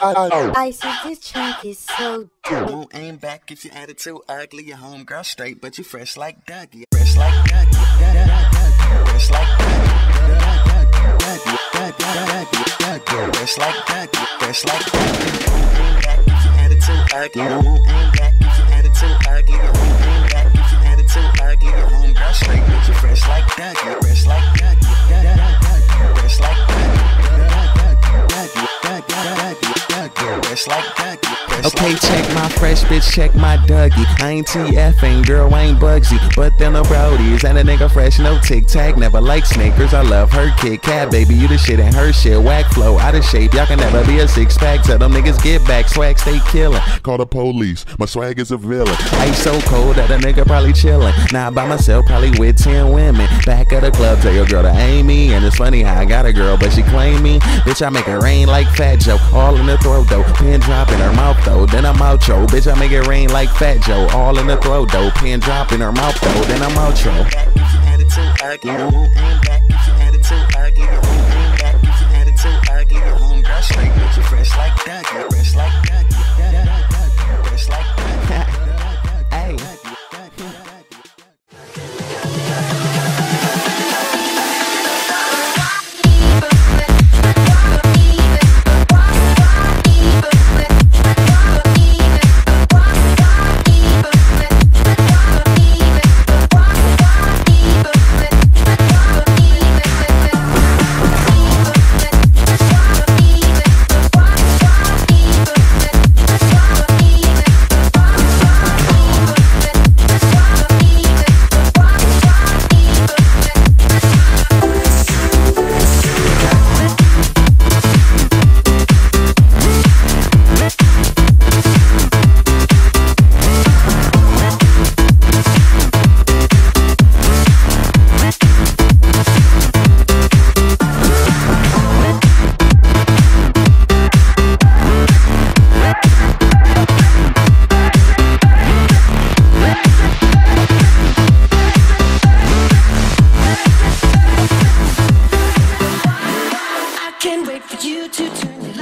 Icy, this track is so dope. Won't aim back if your attitude ugly. Your homegirl straight, but you fresh like Dougie. Fresh like Dougie. Fresh like Dougie. Fresh like Dougie. Fresh like Dougie. Won't aim back if your attitude ugly. Won't aim back if your attitude ugly. Won't aim back if your attitude ugly. Your homegirl straight, but you fresh like Dougie. Fresh like Dougie. Fresh like okay, check my fresh bitch, check my Dougie. I ain't TFing, girl, I ain't Bugsy, but them the brodies and a nigga fresh, no tic-tac. Never like sneakers, I love her Kit Kat. Baby, you the shit and her shit, whack flow, out of shape. Y'all can never be a six-pack, tell them niggas get back. Swag stay killin', call the police, my swag is a villain. Ice so cold that a nigga probably chillin'. Now by myself, probably with 10 women. Back of the club, tell your girl to aim me. And it's funny how I got a girl, but she claim me. Bitch, I make it rain like Fat Joe, all in the throat though, pin drop in her mouth though, then I'm out yo. Bitch, I make it rain like Fat Joe, all in the throat though, pin drop in her mouth though, then I'm out yo. Can't wait for you to turn it